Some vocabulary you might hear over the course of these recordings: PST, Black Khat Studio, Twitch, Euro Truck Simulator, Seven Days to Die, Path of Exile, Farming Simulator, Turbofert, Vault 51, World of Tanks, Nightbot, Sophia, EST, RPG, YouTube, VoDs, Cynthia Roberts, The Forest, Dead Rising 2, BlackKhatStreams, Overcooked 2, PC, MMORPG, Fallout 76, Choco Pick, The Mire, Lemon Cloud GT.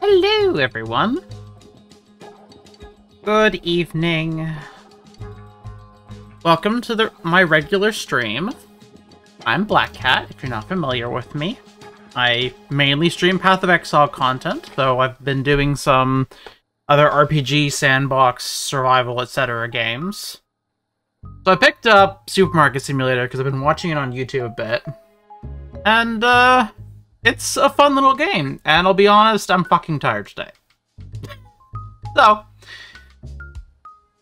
Hello, everyone. Good evening. Welcome to my regular stream. I'm Black Khat, if you're not familiar with me. I mainly stream Path of Exile content, though I've been doing some other RPG, sandbox, survival, etc. games. So I picked up Supermarket Simulator because I've been watching it on YouTube a bit. And, it's a fun little game, and I'll be honest, I'm fucking tired today. So,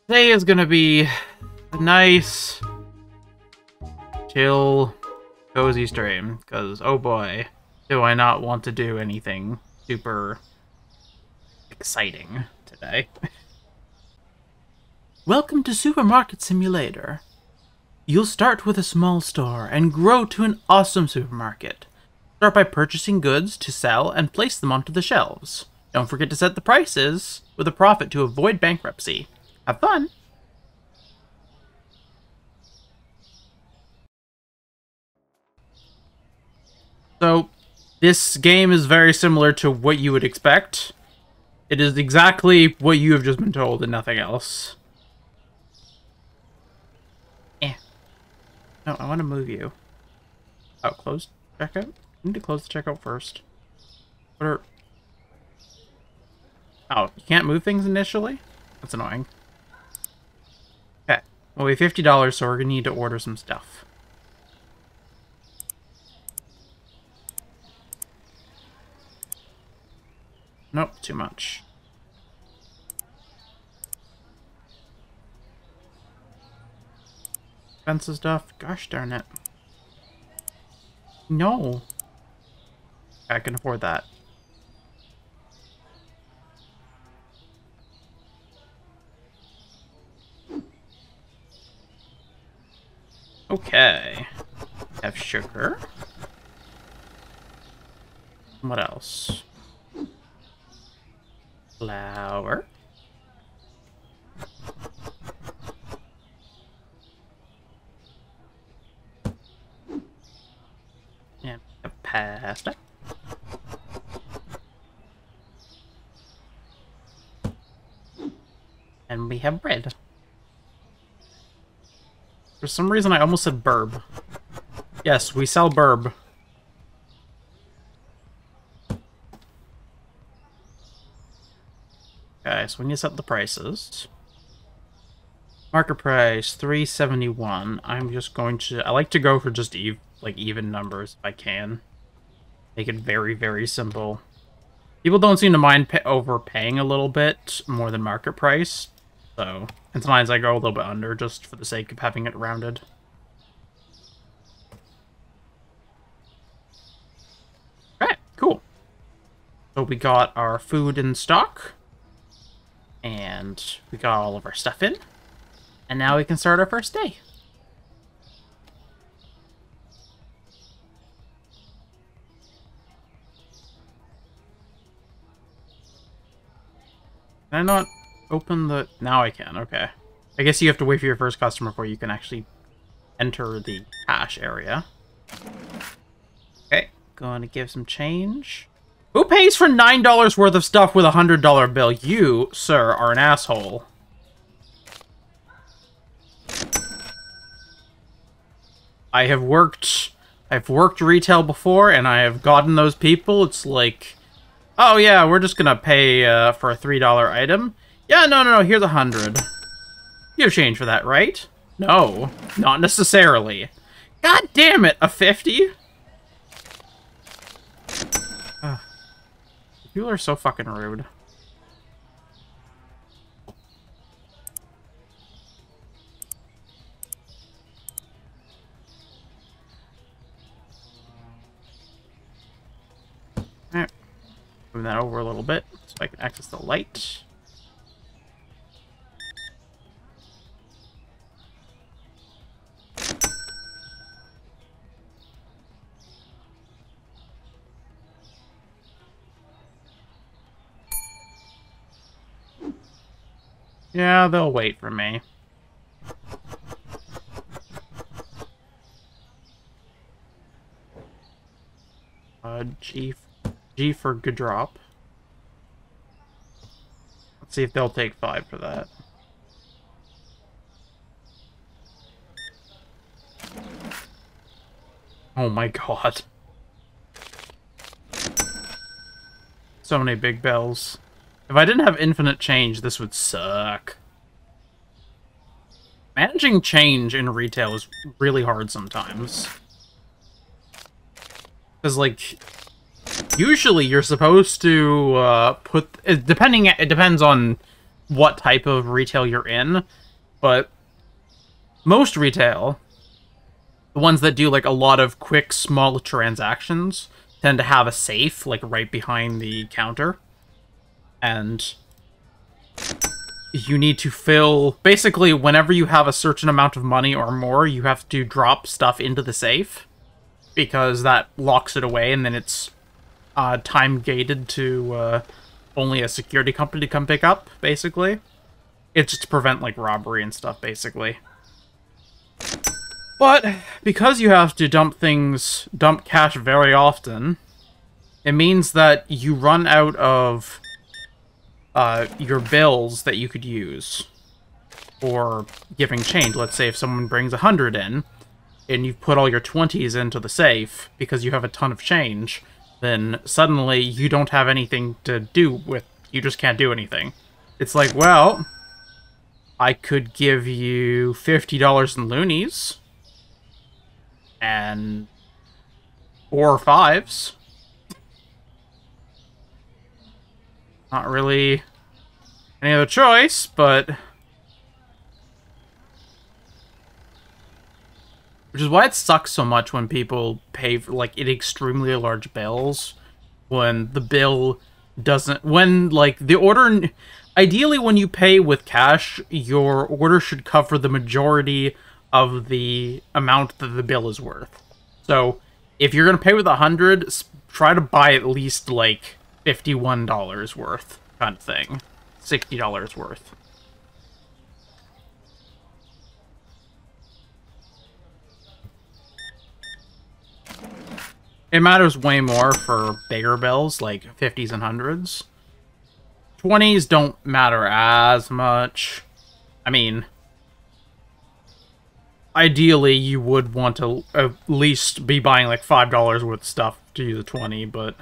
today is gonna be a nice, chill, cozy stream, because, oh boy, do I not want to do anything super exciting today. Welcome to Supermarket Simulator. You'll start with a small store and grow to an awesome supermarket. Start by purchasing goods to sell and place them onto the shelves. Don't forget to set the prices with a profit to avoid bankruptcy. Have fun! So, this game is very similar to what you would expect. It is exactly what you have just been told and nothing else. No, I want to move you. Oh, close checkout? I need to close the checkout first. What are... Oh, you can't move things initially? That's annoying. Okay. Well, we have $50, so we're going to need to order some stuff. Nope, too much. Expensive stuff? Gosh darn it. No. I can afford that. Okay. Have sugar. What else? Flour. And a pasta. And we have bread. For some reason, I almost said burb. Yes, we sell burb. Okay, so we need to set the prices. Market price, $3.71. I'm just going to... I like to go for just even numbers if I can. Make it very, very simple. People don't seem to mind overpaying a little bit more than market price. So, and sometimes I go a little bit under just for the sake of having it rounded. Alright, cool. So we got our food in stock. And we got all of our stuff in. And now we can start our first day. Can I not open the... Now I can, okay. I guess you have to wait for your first customer before you can actually enter the cash area. Okay, gonna give some change. Who pays for $9 worth of stuff with a $100 bill? You, sir, are an asshole. I've worked retail before, and I have gotten those people. It's like, oh yeah, we're just gonna pay for a $3 item. Yeah, no, here's $100. You have change for that, right? No, not necessarily. God damn it, a 50? People are so fucking rude. Alright. Move that over a little bit so I can access the light. Yeah, they'll wait for me. G for good drop. Let's see if they'll take 5 for that. Oh my god. So many big bells. If I didn't have infinite change, this would suck. Managing change in retail is really hard sometimes. Because, like, usually you're supposed to put... It depends on what type of retail you're in, but most retail, the ones that do, like, a lot of quick, small transactions, tend to have a safe, like, right behind the counter. And you need to fill... Basically, whenever you have a certain amount of money or more, you have to drop stuff into the safe, because that locks it away, and then it's time-gated to only a security company to come pick up, basically. It's just to prevent, like, robbery and stuff, basically. But because you have to dump cash very often, it means that you run out of your bills that you could use for giving change. Let's say if someone brings 100 in, and you've put all your 20s into the safe because you have a ton of change, then suddenly you don't have anything to do with. You just can't do anything. It's like, well, I could give you $50 in loonies and 4 5s. Not really any other choice, but... Which is why it sucks so much when people pay for, like, extremely large bills, when the bill doesn't... When, like, the order... Ideally, when you pay with cash, your order should cover the majority of the amount that the bill is worth. So, if you're going to pay with 100, try to buy at least, like, $51 worth kind of thing. $60 worth. It matters way more for bigger bills, like 50s and 100s. 20s don't matter as much. I mean, ideally you would want to at least be buying like $5 worth of stuff to use a 20, but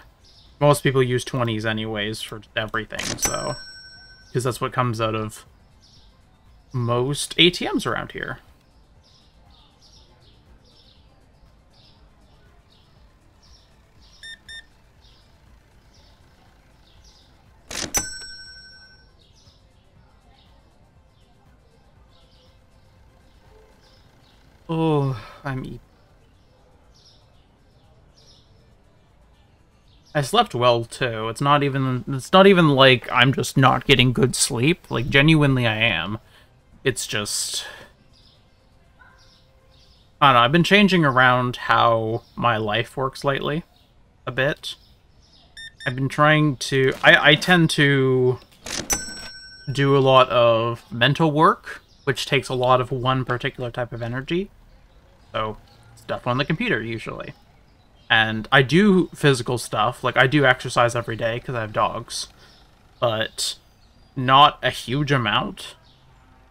most people use 20s anyways for everything, so... Because that's what comes out of most ATMs around here. Oh, I'm eating. I slept well too. It's not even like I'm just not getting good sleep. Like, genuinely I am. It's just, I don't know, I've been changing around how my life works lately a bit. I've been trying to I tend to do a lot of mental work, which takes a lot of one particular type of energy. So, stuff on the computer usually. And I do physical stuff, like I do exercise every day because I have dogs, but not a huge amount.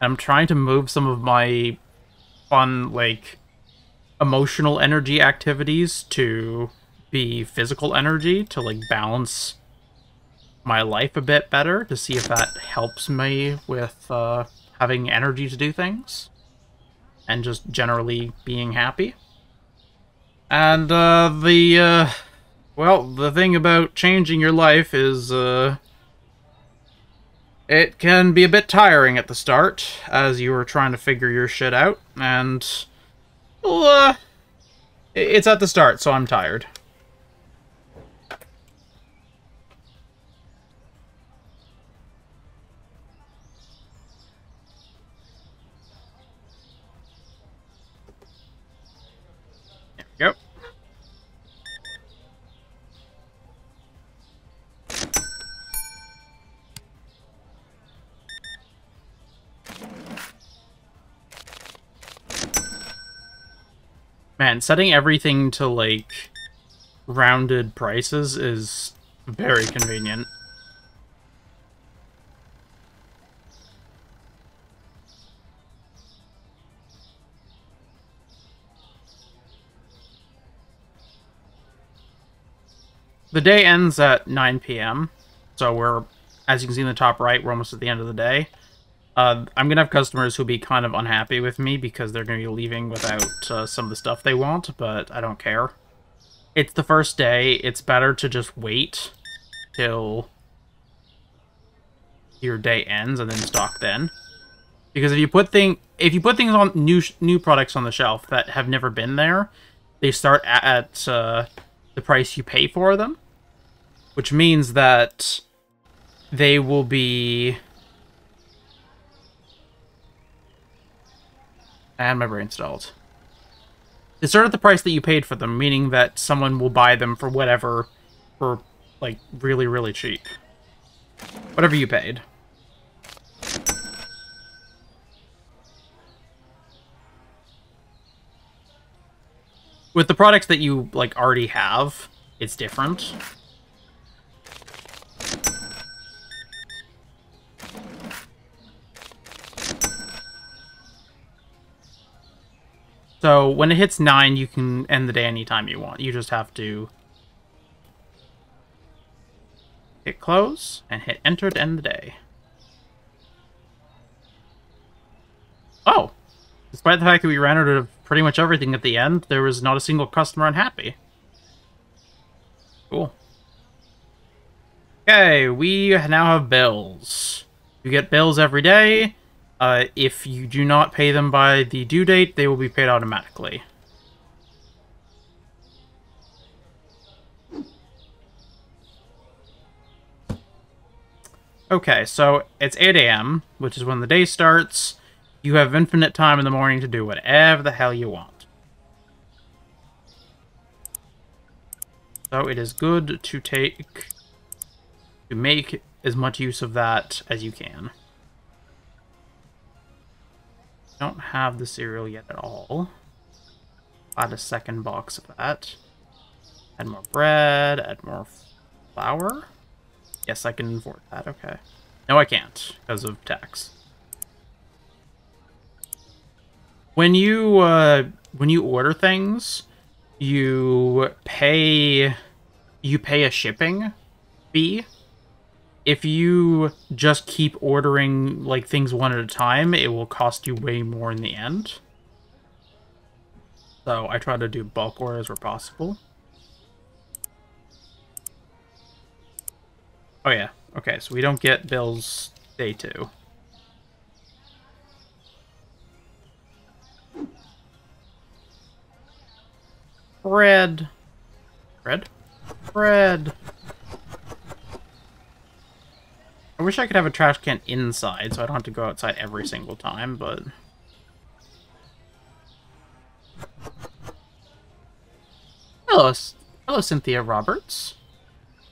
I'm trying to move some of my fun, like, emotional energy activities to be physical energy to, like, balance my life a bit better, to see if that helps me with having energy to do things and just generally being happy. And, well, the thing about changing your life is, it can be a bit tiring at the start, as you are trying to figure your shit out, and, well, it's at the start, so I'm tired. Yep. Man, setting everything to, like, rounded prices is very convenient. the day ends at 9 p.m. So we're, as you can see in the top right, we're almost at the end of the day. I'm going to have customers who'll be kind of unhappy with me because they're going to be leaving without some of the stuff they want, but I don't care. It's the first day. It's better to just wait till your day ends and then stock then. Because if you put things on new products on the shelf that have never been there, they start at the price you pay for them, which means that they will be. And my brain stalled. They start at the price that you paid for them, meaning that someone will buy them for whatever, for like really, really cheap, whatever you paid. With the products that you, like, already have, it's different. So, when it hits 9, you can end the day anytime you want. You just have to hit close and hit enter to end the day. Oh! Despite the fact that we ran out of pretty much everything at the end, there was not a single customer unhappy. Cool. Okay, we now have bills. You get bills every day. If you do not pay them by the due date, they will be paid automatically. Okay, so it's 8 a.m., which is when the day starts. You have infinite time in the morning to do whatever the hell you want. So it is good to make as much use of that as you can. I don't have the cereal yet at all. Add a second box of that. Add more bread, add more flour. Yes, I can afford that, okay. No, I can't, because of tax. When you order things, you pay a shipping fee. If you just keep ordering like things one at a time, it will cost you way more in the end. So I try to do bulk orders where possible. Oh yeah, okay, so we don't get bills day 2. Bread. Bread? Bread. I wish I could have a trash can inside, so I don't have to go outside every single time, but... Hello, Cynthia Roberts.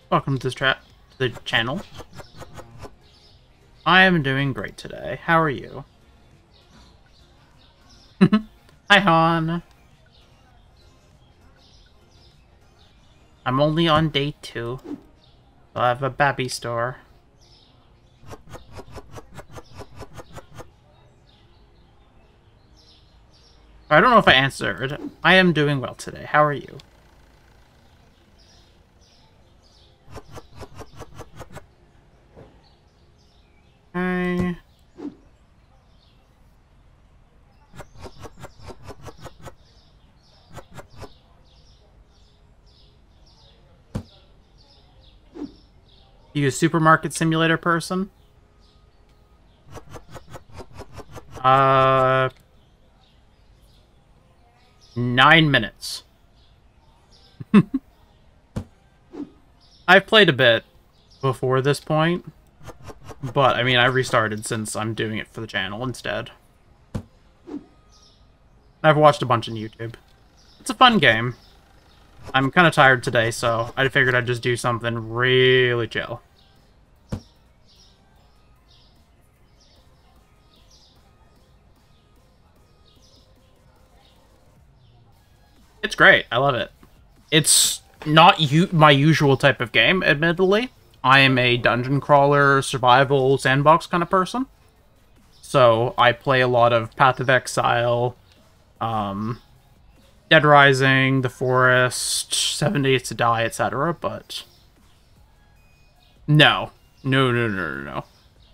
Welcome to the channel. I am doing great today. How are you? Hi, Han. I'm only on day 2. I'll have a baby store. I don't know if I answered. I am doing well today. How are you? Okay. You a Supermarket Simulator person? $9 minutes. I've played a bit before this point, but I mean, I restarted since I'm doing it for the channel instead. I've watched a bunch on YouTube. It's a fun game. I'm kind of tired today, so I figured I'd just do something really chill. It's great. I love it. It's not my usual type of game, admittedly. I am a dungeon crawler, survival, sandbox kind of person. So I play a lot of Path of Exile, Dead Rising, The Forest, 7 Days to Die, etc., but No. No.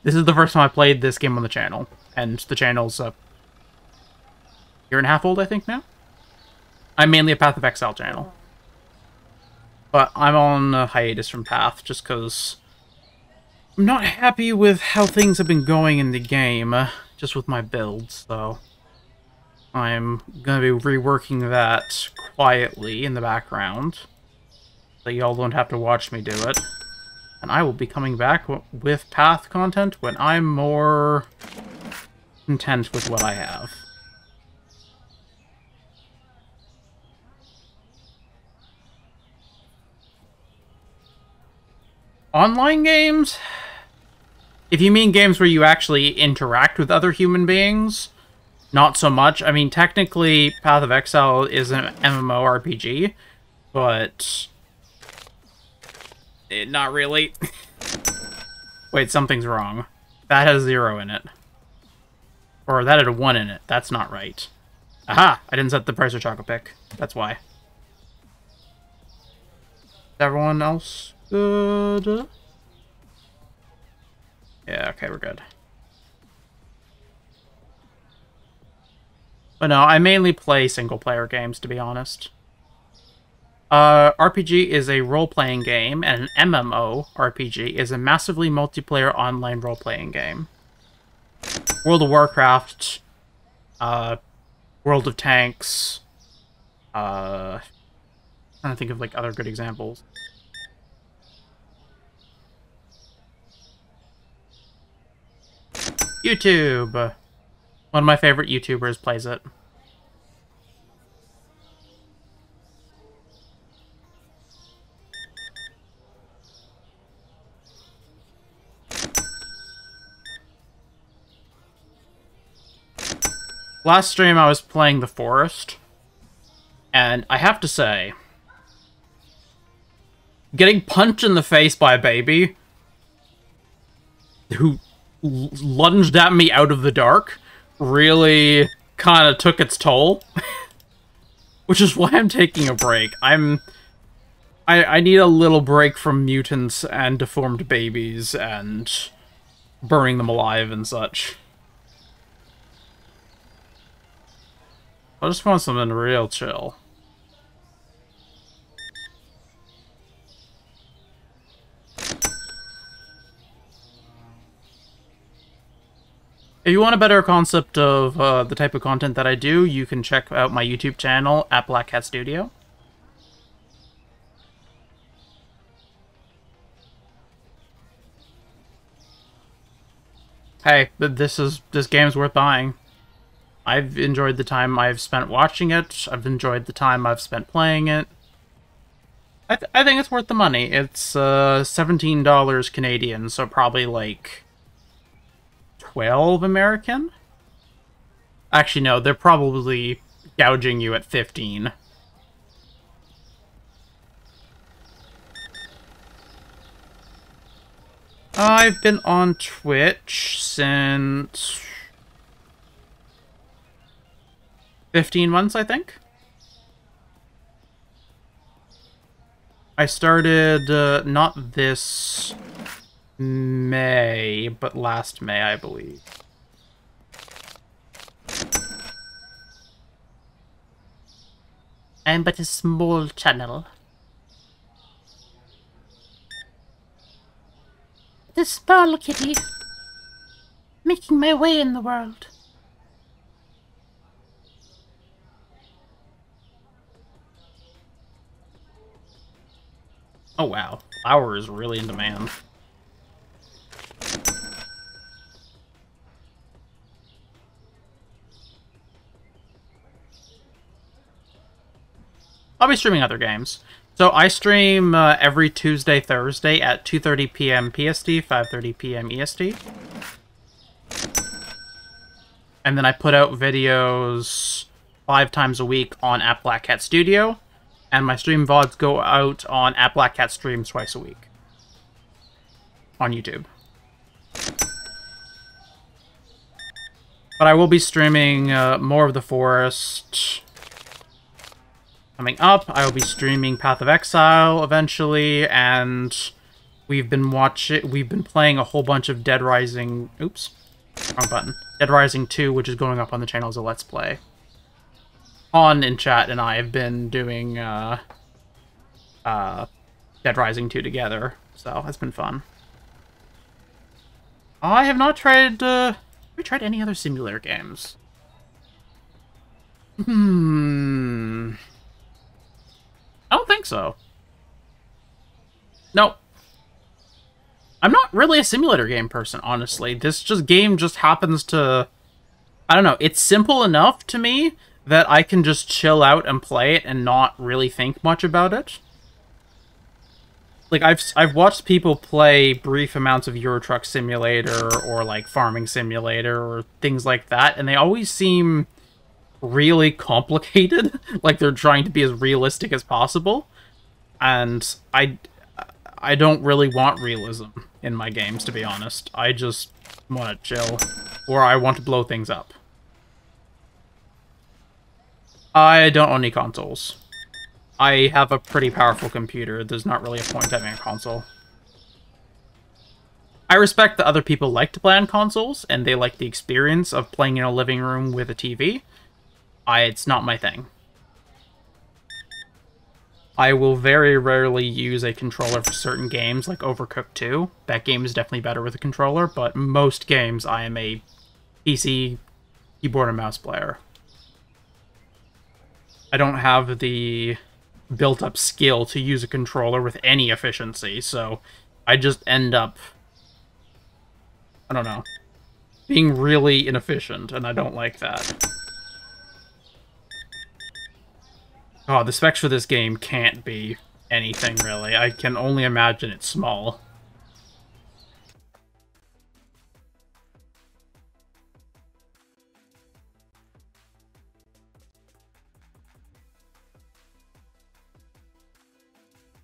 This is the first time I played this game on the channel, and the channel's a year and a half old, I think, now? I'm mainly a Path of Exile channel. But I'm on a hiatus from Path, just because I'm not happy with how things have been going in the game, just with my builds, so I'm going to be reworking that quietly in the background, so y'all don't have to watch me do it. And I will be coming back with Path content when I'm more content with what I have. Online games? If you mean games where you actually interact with other human beings, not so much. I mean, technically, Path of Exile is an MMORPG, but it not really. Wait, something's wrong. That has 0 in it. Or that had a 1 in it. That's not right. Aha! I didn't set the price of chocolate pick. That's why. Is everyone else good? Yeah, okay, we're good. But no, I mainly play single-player games, to be honest. RPG is a role-playing game, and an MMORPG is a massively multiplayer online role-playing game. World of Warcraft, World of Tanks, I'm trying to think of, like, other good examples. YouTube! One of my favorite YouTubers plays it. Last stream I was playing The Forest, and I have to say, getting punched in the face by a baby who lunged at me out of the dark really kind of took its toll, which is why I'm taking a break. I need a little break from mutants and deformed babies and burning them alive and such. I just want something real chill. If you want a better concept of the type of content that I do, you can check out my YouTube channel at Black Khat Studio. Hey, this game's worth buying. I've enjoyed the time I've spent watching it. I've enjoyed the time I've spent playing it. I think it's worth the money. It's $17 Canadian, so probably like $12 American? Actually, no, they're probably gouging you at $15. I've been on Twitch since 15 months, I think. I started, not this May, but last May, I believe. I'm but a small channel. The small kitty, making my way in the world. Oh wow, flour is really in demand. I'll be streaming other games. So I stream every Tuesday, Thursday at 2:30 p.m. PST, 5:30 p.m. EST. And then I put out videos 5 times a week on at Black Khat Studio. And my stream VODs go out on at BlackKhatStreams twice a week on YouTube. But I will be streaming more of The Forest coming up. I will be streaming Path of Exile eventually, and We've been playing a whole bunch of Dead Rising. Oops, wrong button. Dead Rising 2, which is going up on the channel as a Let's Play. On in chat and I have been doing Dead Rising 2 together, so it's been fun. I have not tried. Have we tried any other simulator games? I don't think so. Nope. I'm not really a simulator game person, honestly. This game just happens to... I don't know, it's simple enough to me that I can just chill out and play it and not really think much about it. Like, I've watched people play brief amounts of Euro Truck Simulator or, like, Farming Simulator or things like that, and they always seem really complicated. Like, they're trying to be as realistic as possible. And I don't really want realism in my games, to be honest. I just want to chill, or I want to blow things up. I don't own any consoles. I have a pretty powerful computer. There's not really a point having a console. I respect that other people like to play on consoles, and they like the experience of playing in a living room with a TV. It's not my thing. I will very rarely use a controller for certain games, like Overcooked 2. That game is definitely better with a controller, but most games I am a PC keyboard and mouse player. I don't have the built-up skill to use a controller with any efficiency, so I just end up, I don't know, being really inefficient, and I don't like that. Oh, the specs for this game can't be anything, really. I can only imagine it's small.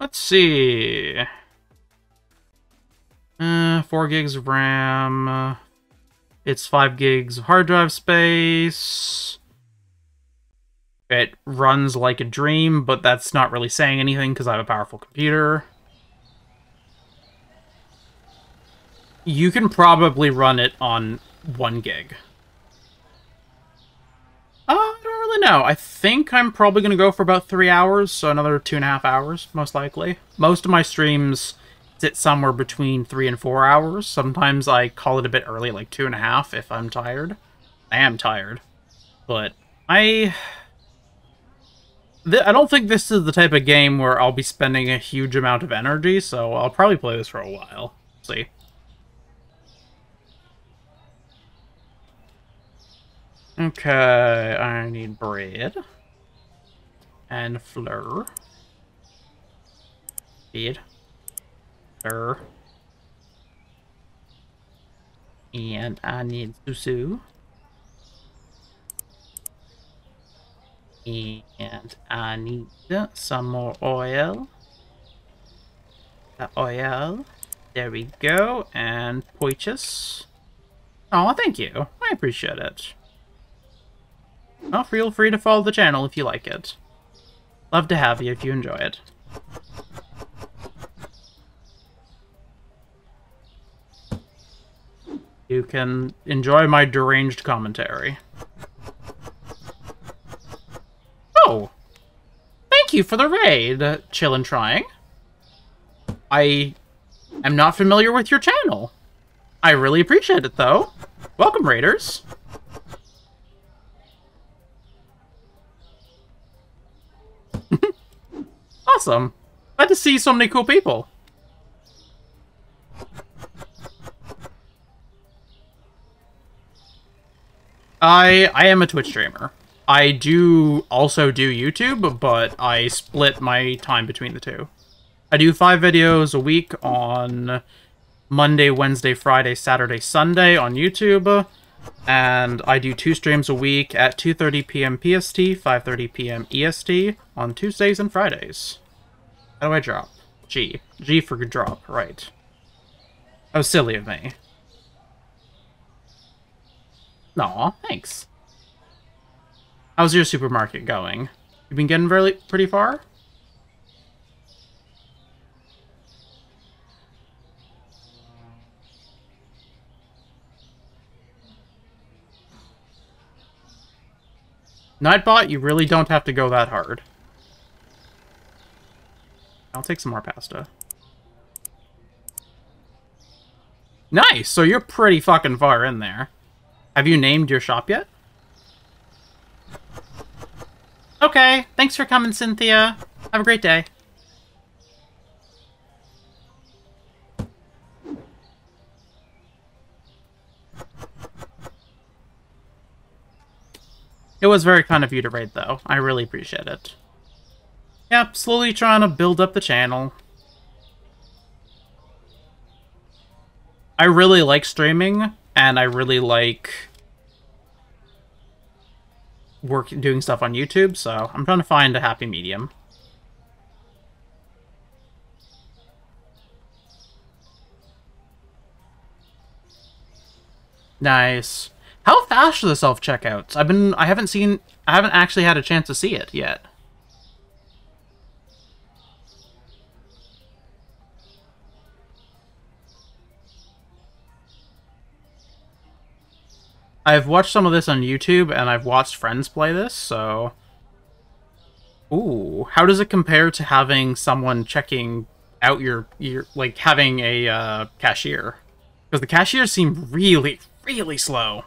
Let's see. 4 gigs of RAM. It's 5 gigs of hard drive space. It runs like a dream, but that's not really saying anything because I have a powerful computer. You can probably run it on 1 gig. I don't really know. I think I'm probably going to go for about 3 hours, so another 2.5 hours, most likely. Most of my streams sit somewhere between 3 and 4 hours. Sometimes I call it a bit early, like 2.5 if I'm tired. I am tired, but I don't think this is the type of game where I'll be spending a huge amount of energy, so I'll probably play this for a while. Let's see. Okay, I need bread. And flour. Feed. Flour. And I need susu. And I need some more oil. The oil. There we go. And poitches. Oh, thank you. I appreciate it. Well, feel free to follow the channel if you like it. Love to have you if you enjoy it. You can enjoy my deranged commentary. Oh! Thank you for the raid, Chill and Trying. I am not familiar with your channel. I really appreciate it, though. Welcome, raiders. Awesome. Glad to see so many cool people. I am a Twitch streamer. I do also do YouTube, but I split my time between the two. I do 5 videos a week on Monday, Wednesday, Friday, Saturday, Sunday on YouTube. And I do 2 streams a week at 2:30 p.m. PST, 5:30 p.m. EST on Tuesdays and Fridays. How do I drop? G. G for drop, right. That was silly of me. Aw, thanks. How's your supermarket going? You've been getting pretty far? Nightbot, you really don't have to go that hard. I'll take some more pasta. Nice! So you're pretty fucking far in there. Have you named your shop yet? Okay, thanks for coming, Cynthia. Have a great day. It was very kind of you to raid, though. I really appreciate it. Yep, slowly trying to build up the channel. I really like streaming, and I really like doing stuff on YouTube, so I'm trying to find a happy medium. Nice. How fast are the self-checkouts? I haven't actually had a chance to see it yet. I've watched some of this on YouTube, and I've watched friends play this, so... Ooh, how does it compare to having someone checking out your like, having a cashier? Because the cashiers seem really, really slow.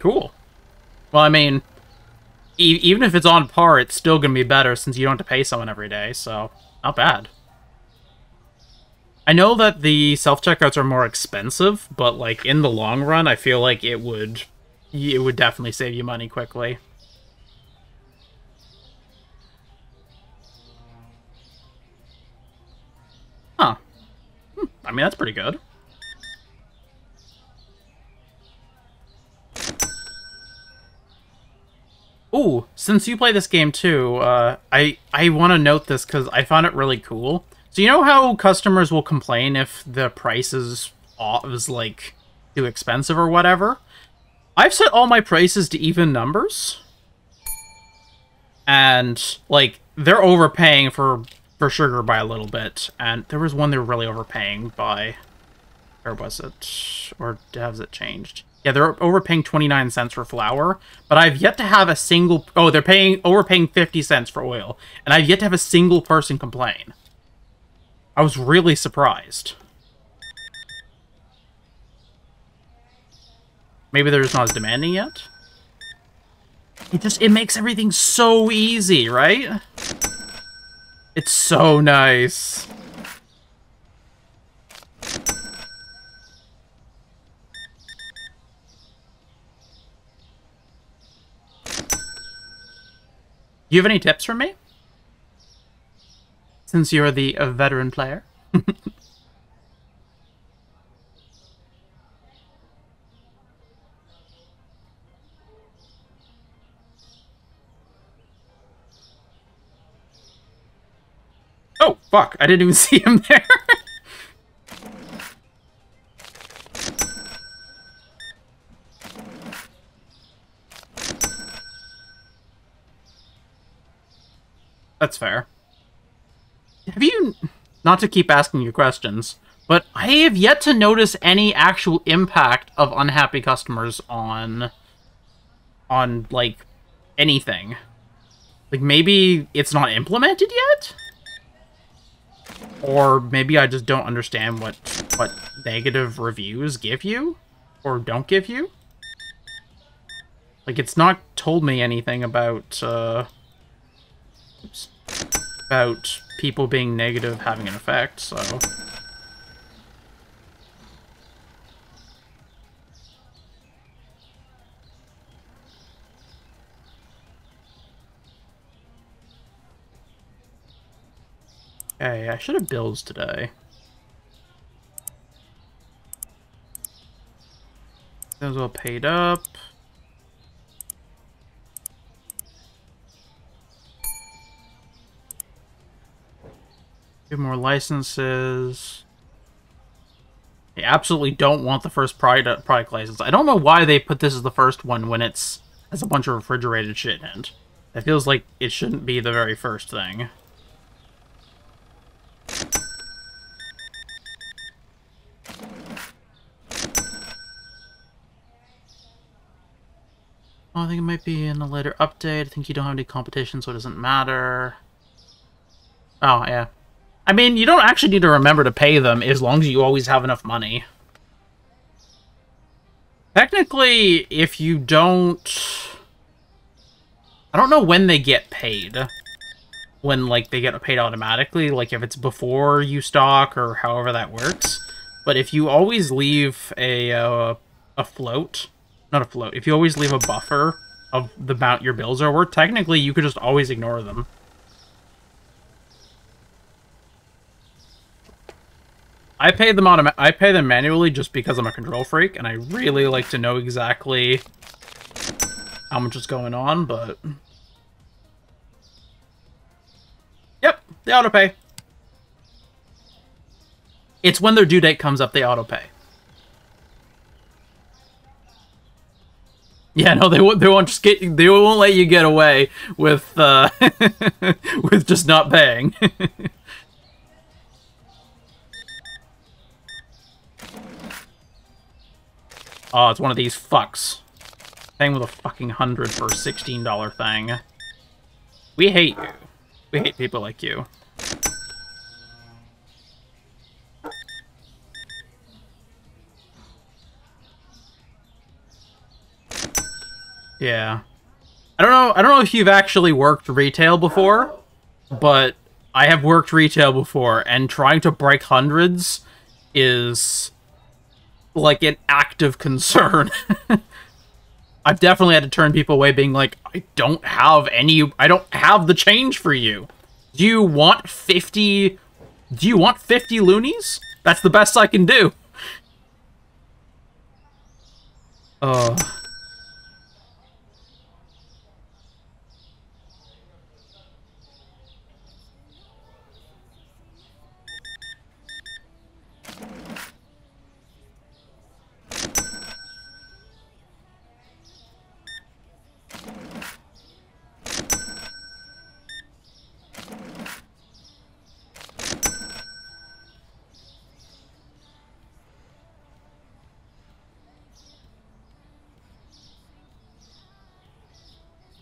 Cool. Well, I mean, even if it's on par, it's still going to be better since you don't have to pay someone every day, so not bad. I know that the self-checkouts are more expensive, but, like, in the long run, I feel like it would definitely save you money quickly. Huh. I mean, that's pretty good. Ooh, since you play this game too, I want to note this because I found it really cool. So you know how customers will complain if the price is like too expensive or whatever? I've set all my prices to even numbers. And like they're overpaying for sugar by a little bit. And there was one they were really overpaying by, or was it? Or has it changed? Yeah, they're overpaying 29 cents for flour, but I've yet to have a single... Oh, they're overpaying 50 cents for oil, and I've yet to have a single person complain. I was really surprised. Maybe they're just not as demanding yet? It makes everything so easy, right? It's so nice. Do you have any tips for me? Since you're the veteran player. Oh, fuck. I didn't even see him there. That's fair. Have you... Not to keep asking you questions, but I have yet to notice any actual impact of unhappy customers on, like, anything. Like, maybe it's not implemented yet? Or maybe I just don't understand what negative reviews give you, or don't give you. Like, it's not told me anything about people being negative having an effect, so... Okay, I should have bills today. Those all paid up. Give more licenses. I absolutely don't want the first product license. I don't know why they put this as the first one when it's has a bunch of refrigerated shit in it. That feels like it shouldn't be the very first thing. Oh, I think it might be in a later update. I think you don't have any competition, so it doesn't matter. Oh, yeah. I mean, you don't actually need to remember to pay them as long as you always have enough money. Technically, if you don't... I don't know when they get paid. When, like, they get paid automatically. Like, if it's before you stock or however that works. But if you always leave a float... Not a float. If you always leave a buffer of the amount your bills are worth, technically you could just always ignore them. I pay them manually just because I'm a control freak, and I really like to know exactly how much is going on, but... Yep, they auto-pay. It's when their due date comes up, they auto-pay. Yeah, no, they won't let you get away with with just not paying. Oh, it's one of these fucks. Thing with a fucking 100 for a $16 thing. We hate you. We hate people like you. Yeah. I don't know if you've actually worked retail before, but I have worked retail before, and trying to break hundreds is like an active concern. I've definitely had to turn people away being like, I don't have the change for you. Do you want 50 loonies? That's the best I can do.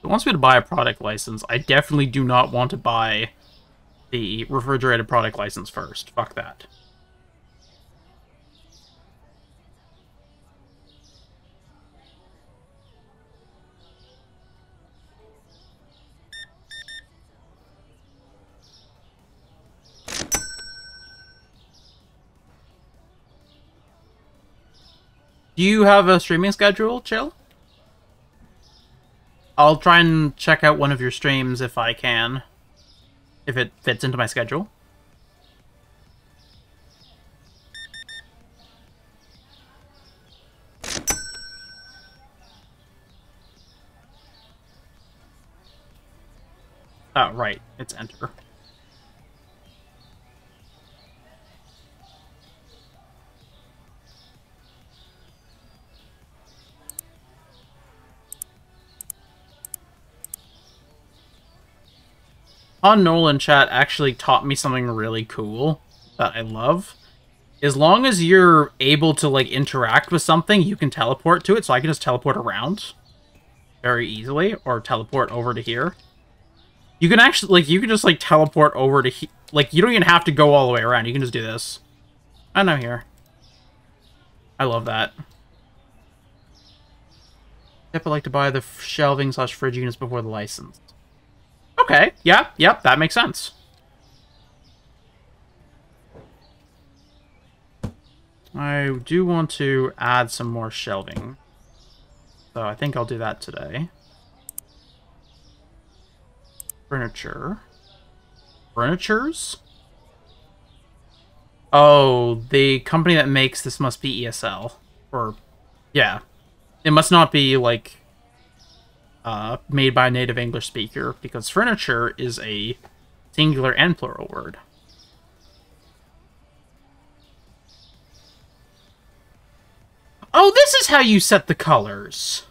It wants me to buy a product license. I definitely do not want to buy the refrigerated product license first. Fuck that. Do you have a streaming schedule, Chill? I'll try and check out one of your streams if I can. If it fits into my schedule. Oh, right. It's enter. On Nolan chat actually taught me something really cool that I love. As long as you're able to like interact with something, you can teleport to it, so I can just teleport around very easily, or teleport over to here. You can actually like you can just like teleport over to here. Like you don't even have to go all the way around. You can just do this. And I'm here. I love that. I'd like to buy the shelving / fridge units before the license. Okay, yeah, yep, that makes sense. I do want to add some more shelving. So I think I'll do that today. Furniture. Furnitures? Oh, the company that makes this must be ESL. Or, yeah. It must not be, like... made by a native English speaker, because furniture is a singular and plural word. Oh, this is how you set the colors.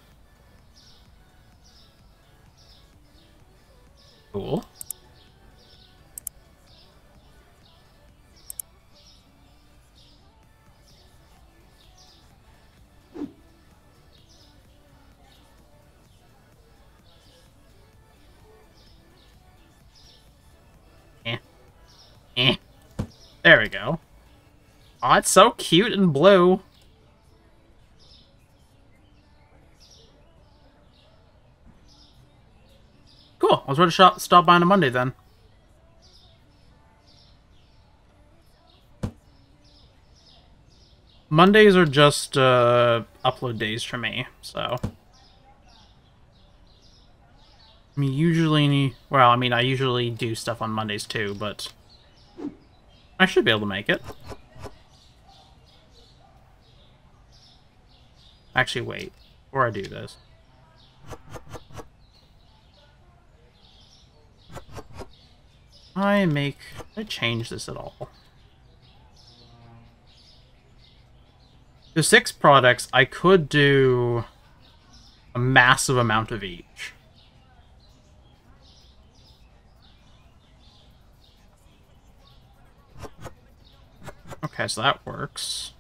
Cool. There we go. Oh, it's so cute and blue. Cool. I was ready to stop by on a Monday then. Mondays are just upload days for me, so. I mean, usually, well, I mean, I usually do stuff on Mondays too, but I should be able to make it. Actually, wait. Before I do this. I change this at all. The 6 products, I could do a massive amount of each. Okay, so that works.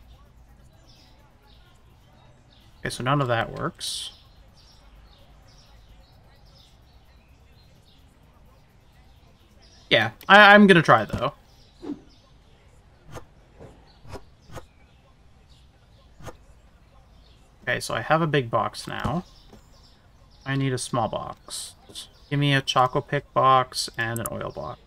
Okay, so none of that works. Yeah, I'm gonna try, though. Okay, so I have a big box now. I need a small box. Give me a Choco Pick box and an oil box.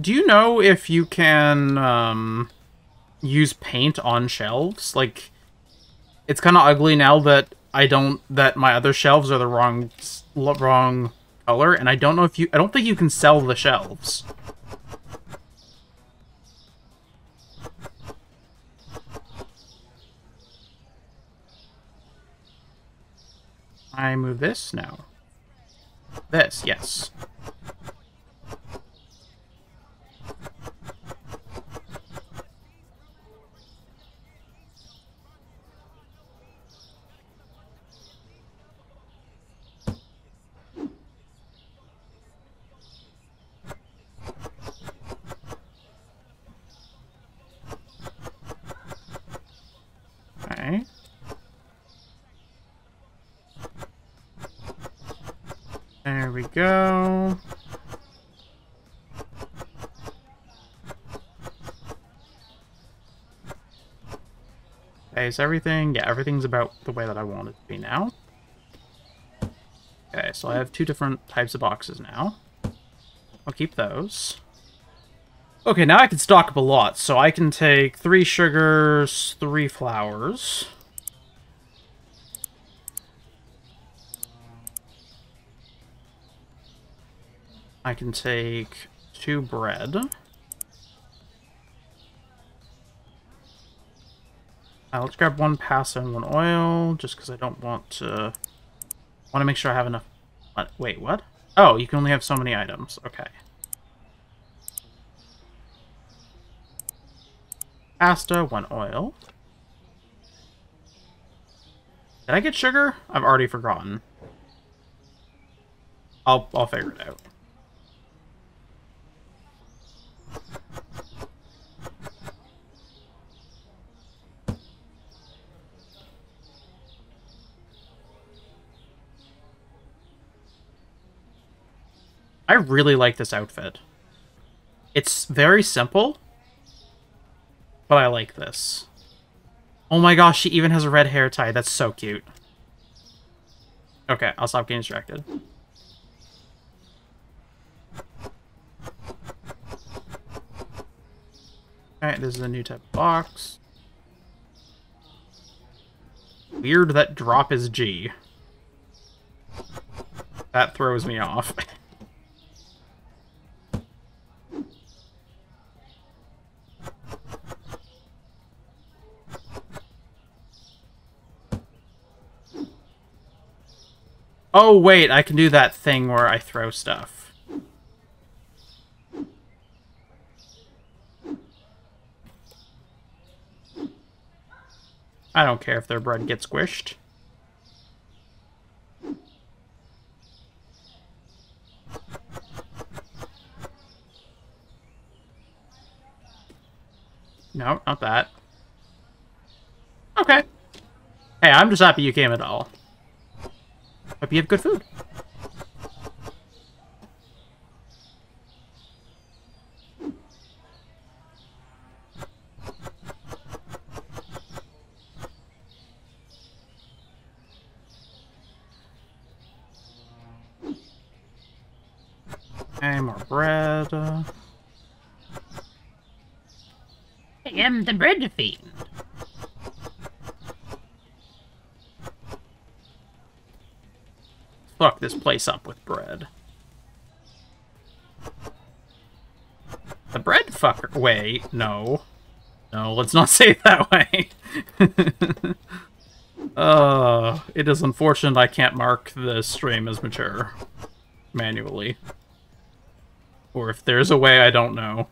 Do you know if you can, use paint on shelves? Like, it's kind of ugly now that that my other shelves are the wrong color, and I don't know if I don't think you can sell the shelves. I move this? No. This, yes. There we go. Okay, so everything, yeah, everything's about the way that I want it to be now. Okay, so I have 2 different types of boxes now. I'll keep those. Okay, now I can stock up a lot, so I can take 3 sugars, 3 flours. I can take 2 bread. Let's grab 1 pasta and 1 oil, just because I don't want to... I want to make sure I have enough... Wait, what? Oh, you can only have so many items. Okay. Pasta, 1 oil. Did I get sugar? I've already forgotten. I'll figure it out. I really like this outfit. It's very simple, but I like this. Oh my gosh, she even has a red hair tie. That's so cute. Okay, I'll stop getting distracted. Alright, this is a new type of box. Weird that drop is G. That throws me off. Oh, wait, I can do that thing where I throw stuff. I don't care if their bread gets squished. No, not that. Okay. Hey, I'm just happy you came at all. Hope you have good food. Okay, more bread. I am the bread fiend. Fuck this place up with bread. The bread fucker way. No. No, let's not say it that way. It is unfortunate I can't mark the stream as mature manually. Or if there's a way, I don't know.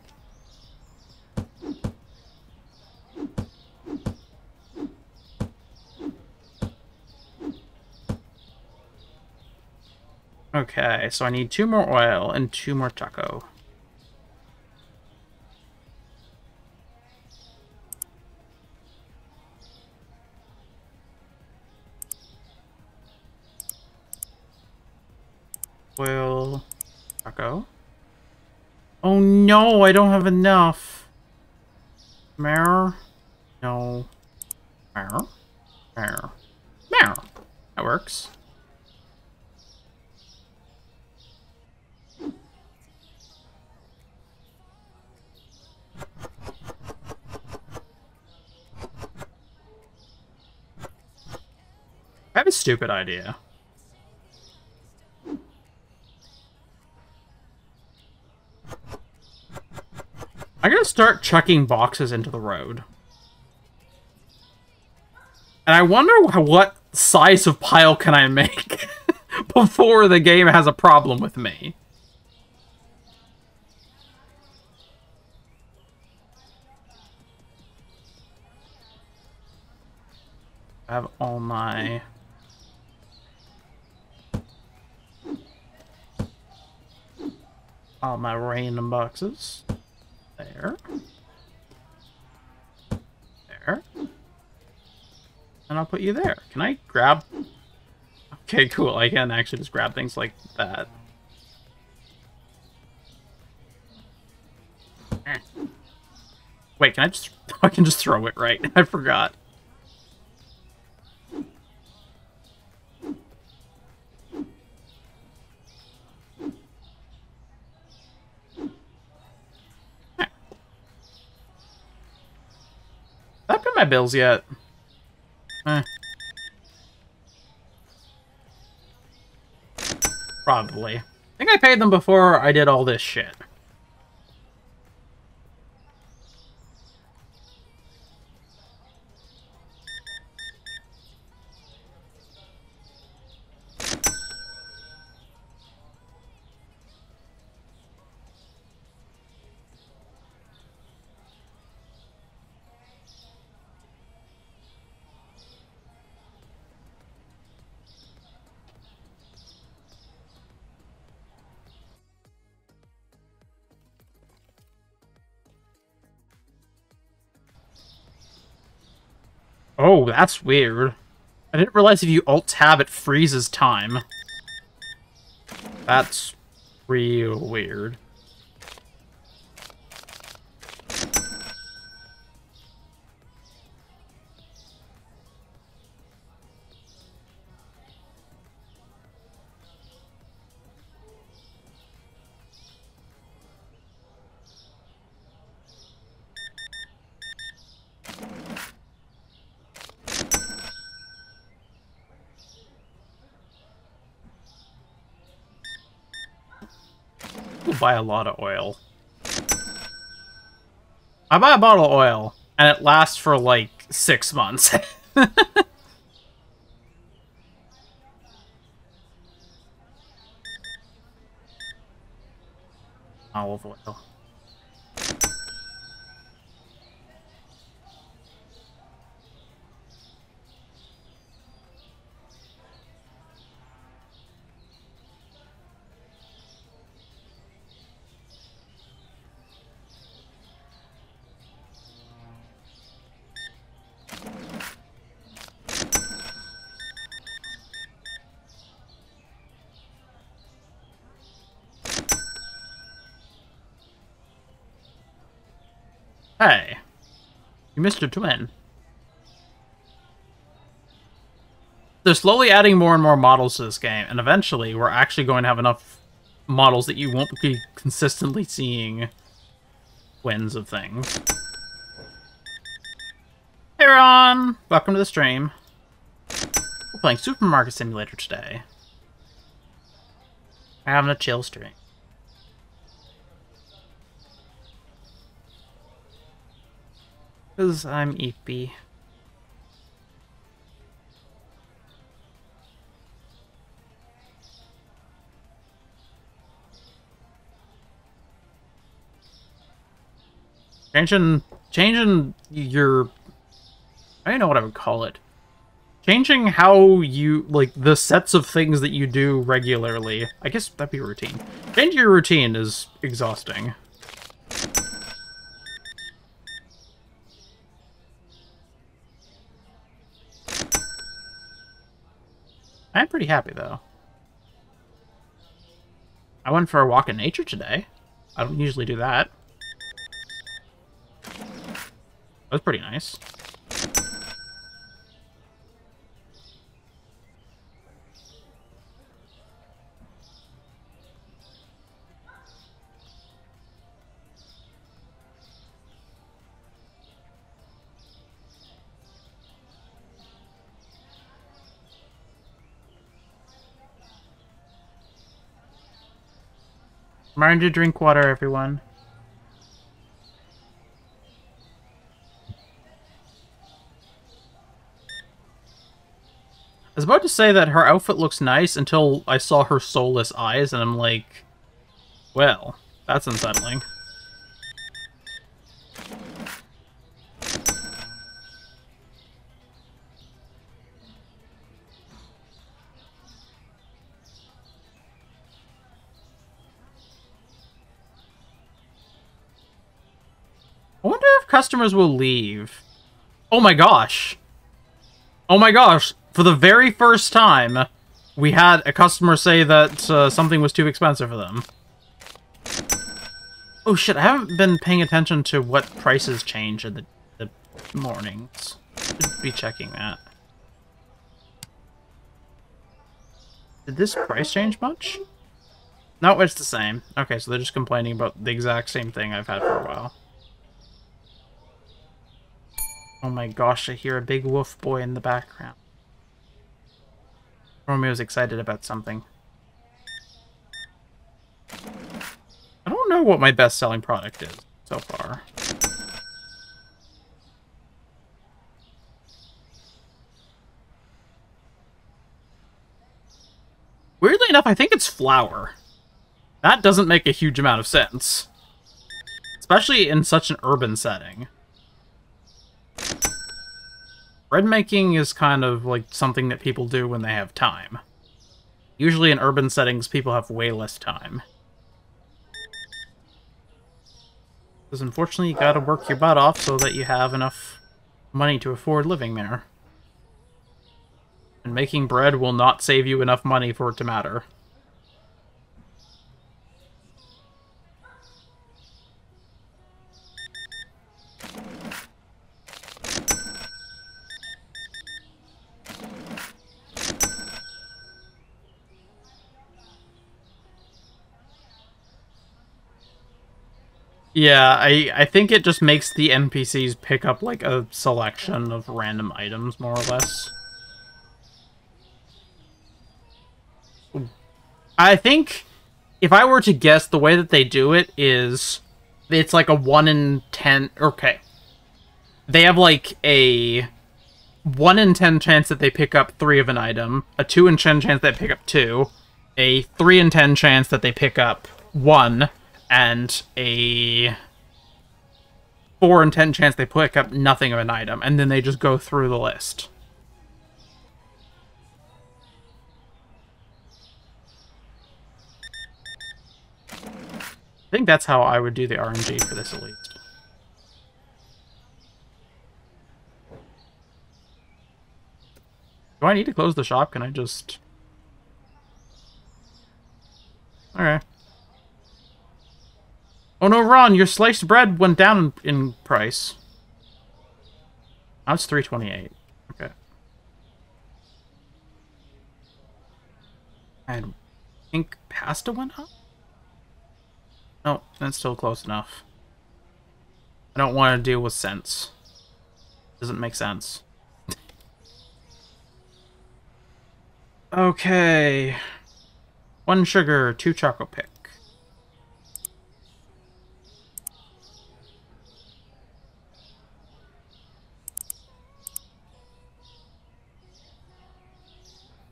Okay, so I need 2 more oil and 2 more taco. Oil, taco. Oh no, I don't have enough. Mare. No. Mare. Mare. Mare. That works. I have a stupid idea. I'm gonna start chucking boxes into the road. And I wonder what size of pile can I make before the game has a problem with me. I have all my... all my random boxes. There. There. And I'll put you there. Can I grab... Okay, cool. I can actually just grab things like that. Wait, can I just... I can just throw it, right? I forgot. I've got my bills yet. Eh. Probably. I think I paid them before I did all this shit. Oh, that's weird. I didn't realize if you Alt-Tab it freezes time. That's real weird. Buy a lot of oil. I buy a bottle of oil and it lasts for like 6 months. olive oil. Hey, you missed a twin. They're slowly adding more and more models to this game, and eventually we're actually going to have enough models that you won't be consistently seeing twins of things. Hey Ron! Welcome to the stream. We're playing Supermarket Simulator today. We're having a chill stream. Because I'm eepy. Changing your... I don't know what I would call it. Changing how you... like, the sets of things that you do regularly. I guess that'd be routine. Changing your routine is exhausting. I'm pretty happy, though. I went for a walk in nature today. I don't usually do that. That was pretty nice. Remember to drink water, everyone. I was about to say that her outfit looks nice until I saw her soulless eyes, and I'm like, well, that's unsettling. Customers will leave. Oh my gosh. Oh my gosh. For the very first time, we had a customer say that something was too expensive for them. Oh shit, I haven't been paying attention to what prices change in the mornings. Should be checking that. Did this price change much? No, it's the same. Okay, so they're just complaining about the exact same thing I've had for a while. Oh my gosh, I hear a big wolf boy in the background. Romeo's excited about something. I don't know what my best-selling product is so far. Weirdly enough, I think it's flour. That doesn't make a huge amount of sense. Especially in such an urban setting. Bread making is kind of like something that people do when they have time. Usually in urban settings, people have way less time. Because unfortunately, you gotta work your butt off so that you have enough money to afford living there. And making bread will not save you enough money for it to matter. Yeah, I think it just makes the NPCs pick up, like, a selection of random items, more or less. I think, if I were to guess, the way that they do it is... it's like a 1 in 10... okay. They have, like, a 1 in 10 chance that they pick up 3 of an item, a 2 in 10 chance that they pick up 2, a 3 in 10 chance that they pick up 1... and a 4 in 10 chance they pick up nothing of an item, and then they just go through the list. I think that's how I would do the RNG for this, at least. Do I need to close the shop? Can I just... Alright. Oh no, Ron, your sliced bread went down in price. Now it's $3.28. Okay. And I think pasta went up? No, that's still close enough. I don't want to deal with cents. Doesn't make sense. Okay. 1 sugar, 2 choco pick.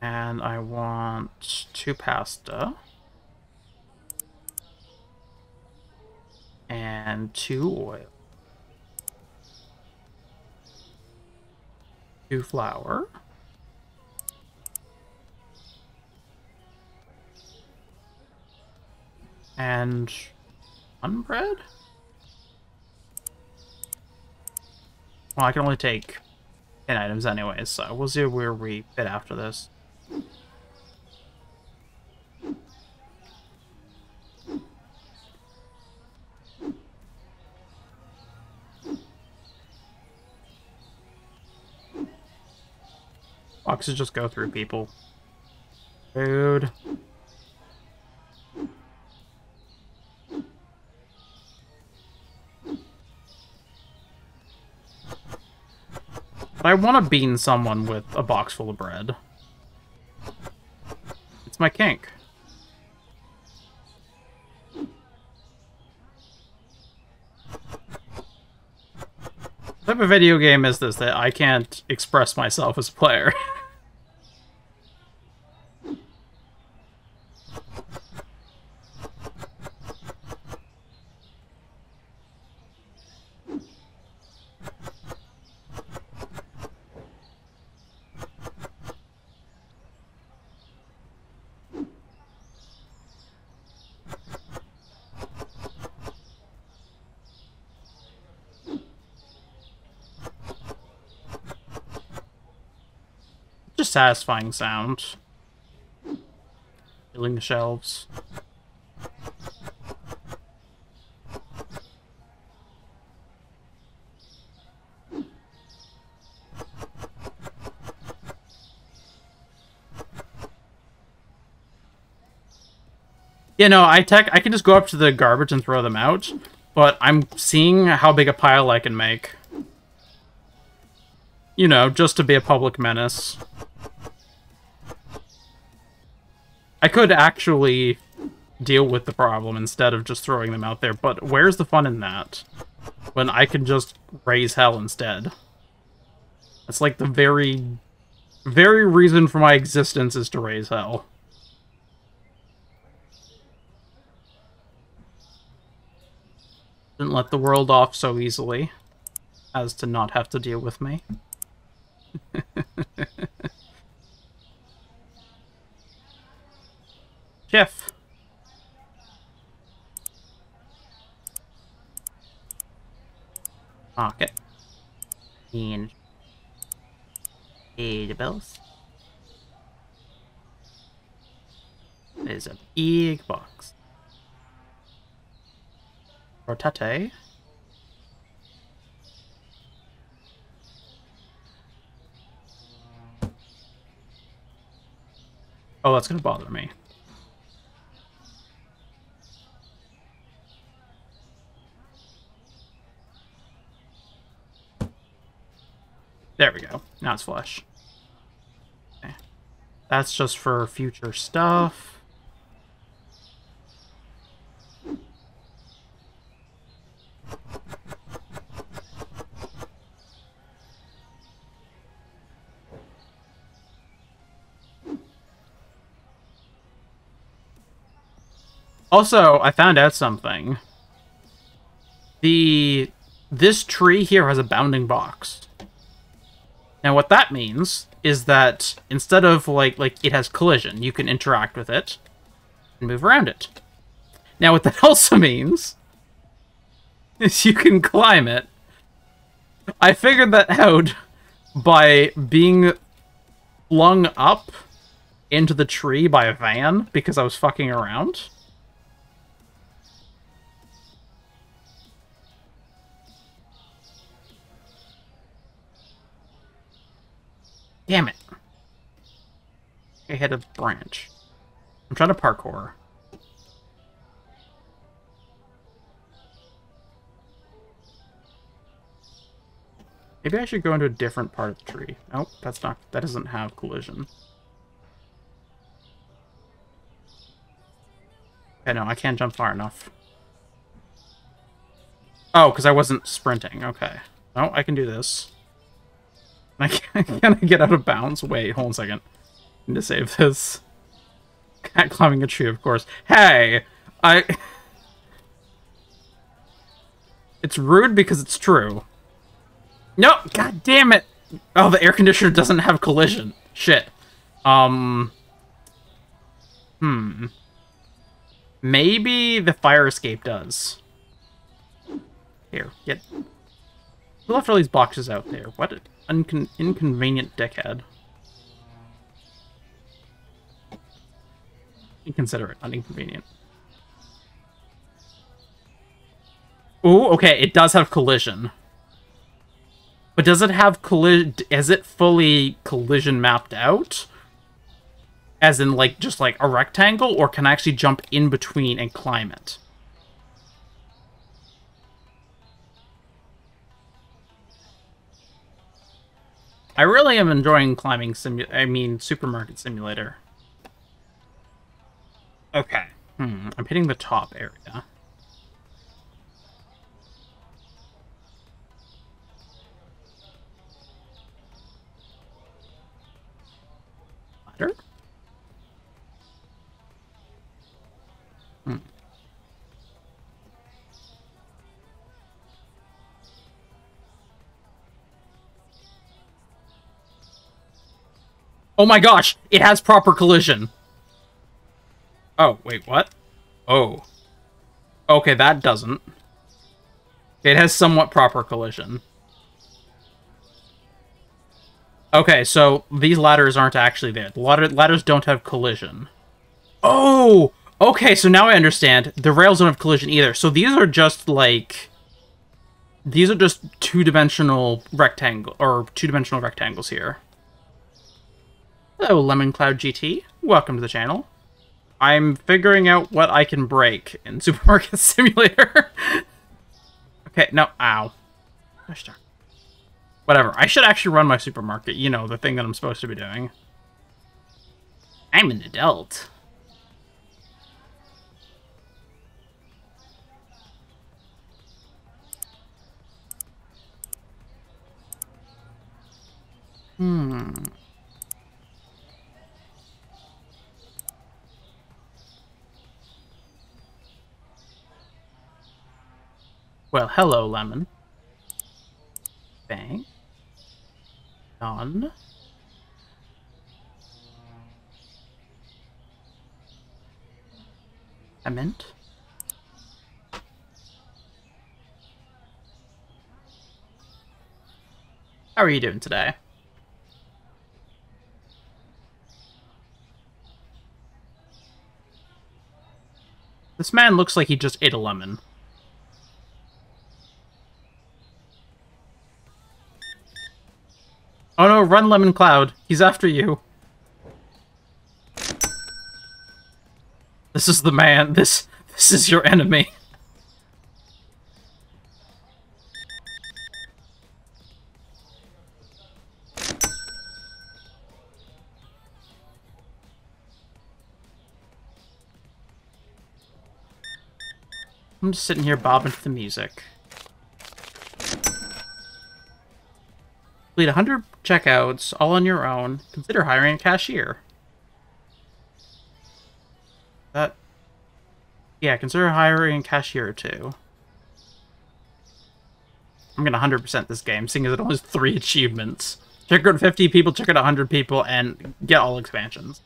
And I want 2 pasta. And 2 oil. 2 flour. And 1 bread? Well, I can only take 10 items anyways, so we'll see where we fit after this. Boxes just go through people. Food. I want to bean someone with a box full of bread. It's my kink. What type of video game is this that I can't express myself as a player? Satisfying sound. Filling the shelves. You know, I can just go up to the garbage and throw them out, but I'm seeing how big a pile I can make. You know, just to be a public menace. I could actually deal with the problem instead of just throwing them out there, but where's the fun in that? When I can just raise hell instead. It's like the very reason for my existence is to raise hell. Didn't let the world off so easily as to not have to deal with me. Chef. Market. And pay the bills. There's a big box. Rotate. Oh, that's gonna bother me. There we go. Now it's flush. Okay. That's just for future stuff. Also, I found out something. This tree here has a bounding box. Now what that means is that instead of like it has collision, you can interact with it and move around it. Now what that also means is you can climb it. I figured that out by being flung up into the tree by a van because I was fucking around. Damn it. I hit a branch. I'm trying to parkour. Maybe I should go into a different part of the tree. Nope, that's not, that doesn't have collision. Okay, no, I can't jump far enough. Oh, because I wasn't sprinting. Okay. No, I can do this. Can I get out of bounds? Wait, hold on a second. I need to save this. Cat climbing a tree, of course. Hey! It's rude because it's true. No! God damn it! Oh, the air conditioner doesn't have collision. Shit. Maybe the fire escape does. Here, get... Who left all these boxes out there? What an inconvenient dickhead. Inconsiderate, not inconvenient. Ooh, okay, it does have collision. But does it have is it fully collision mapped out? As in, like, just like a rectangle? Or can I actually jump in between and climb it? I really am enjoying climbing Supermarket Simulator. Okay. I'm hitting the top area. Ladder? Oh my gosh, it has proper collision. Oh, wait, what? Oh. Okay, that doesn't. It has somewhat proper collision. Okay, so these ladders aren't actually there. Ladders don't have collision. Oh! Okay, so now I understand. The rails don't have collision either. So these are just, like... These are just two-dimensional rectangle... Or two-dimensional rectangles here. Hello, Lemon Cloud GT. Welcome to the channel. I'm figuring out what I can break in Supermarket Simulator. Okay, no, ow. Gosh darn. Whatever, I should actually run my supermarket. You know, the thing that I'm supposed to be doing. I'm an adult. Well, hello, Lemon. Bang. Done. Lemon. How are you doing today? This man looks like he just ate a lemon. Oh no, run, Lemon Cloud. He's after you. This is the man. This is your enemy. I'm just sitting here bobbing to the music. Complete 100 checkouts, all on your own. Consider hiring a cashier. That... Yeah, consider hiring a cashier too. I'm going to 100% this game, seeing as it only has 3 achievements. Check out 50 people, check out 100 people, and get all expansions.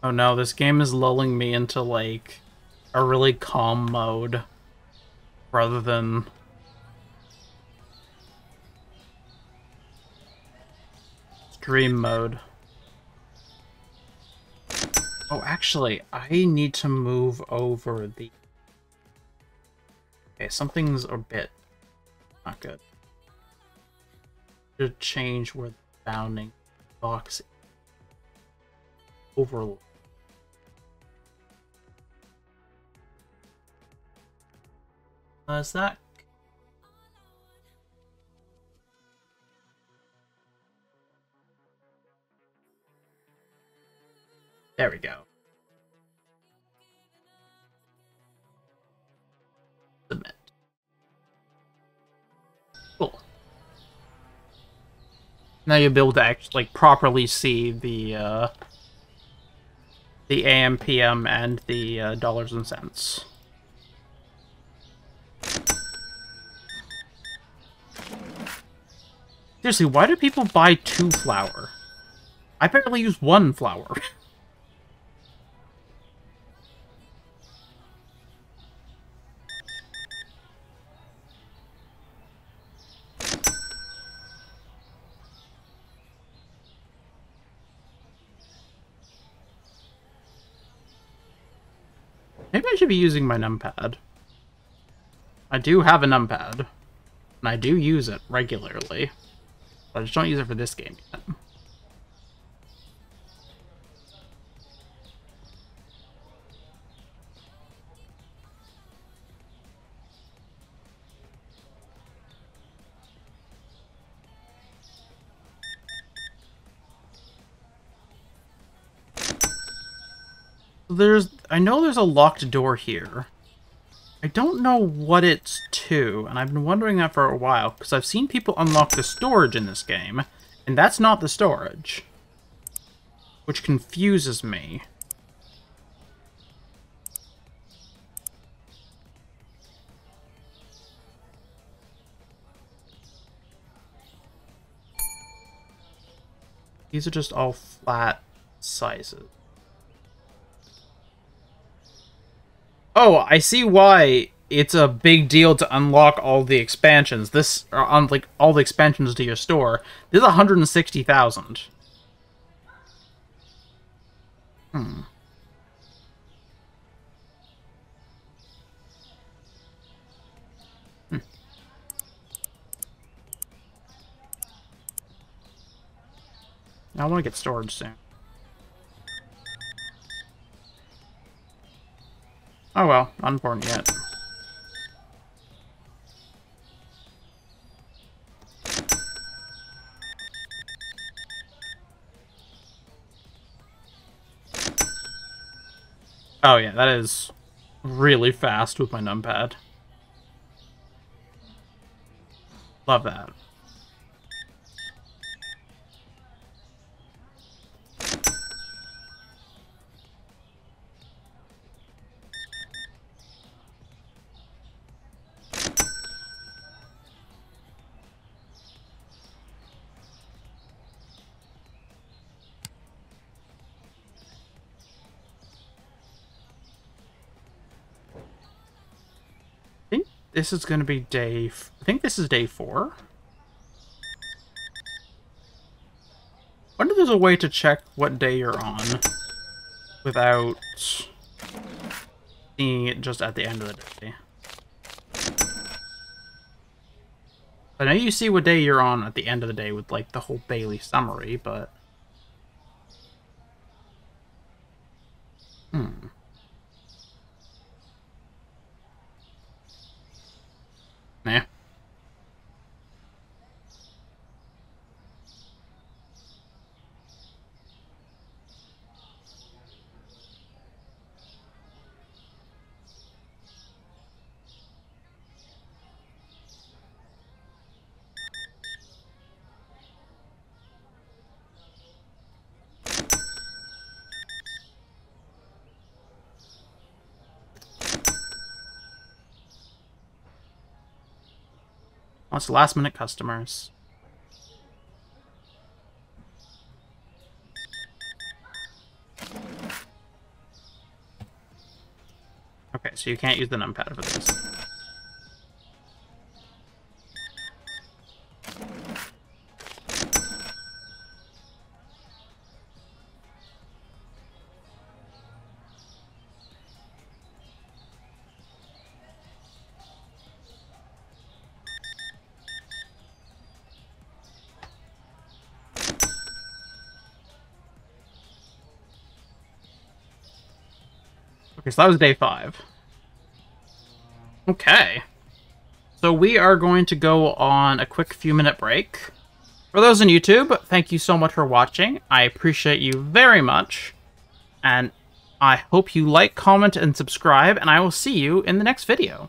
Oh no, this game is lulling me into, like, a really calm mode, rather than... dream mode. Oh, actually, I need to move over the... Okay, something's a bit not good. To change where the bounding box is. Overload. Is that? There we go. Submit. Cool. Now you'll be able to actually, like, properly see the AM, PM, and the dollars and cents. Seriously, why do people buy 2 flour? I barely use 1 flour. Maybe I should be using my numpad. I do have a numpad, and I do use it regularly. I just don't use it for this game yet. There's... I know there's a locked door here. I don't know what it's to, and I've been wondering that for a while, because I've seen people unlock the storage in this game, and that's not the storage. Which confuses me. These are just all flat sizes. Oh, I see why it's a big deal to unlock all the expansions. This, on like all the expansions to your store, this is 160,000. Hmm. I want to get storage soon. Oh well, not important yet. Oh yeah, that is really fast with my numpad. Love that. This is going to be day... I think this is day 4. I wonder if there's a way to check what day you're on without seeing it just at the end of the day. I know you see what day you're on at the end of the day with, like, the whole daily summary, but... Wants last-minute customers. Okay, so you can't use the numpad for this. Okay, so that was day 5. Okay. So we are going to go on a quick few-minute break. For those on YouTube, thank you so much for watching. I appreciate you very much. And I hope you like, comment, and subscribe. And I will see you in the next video.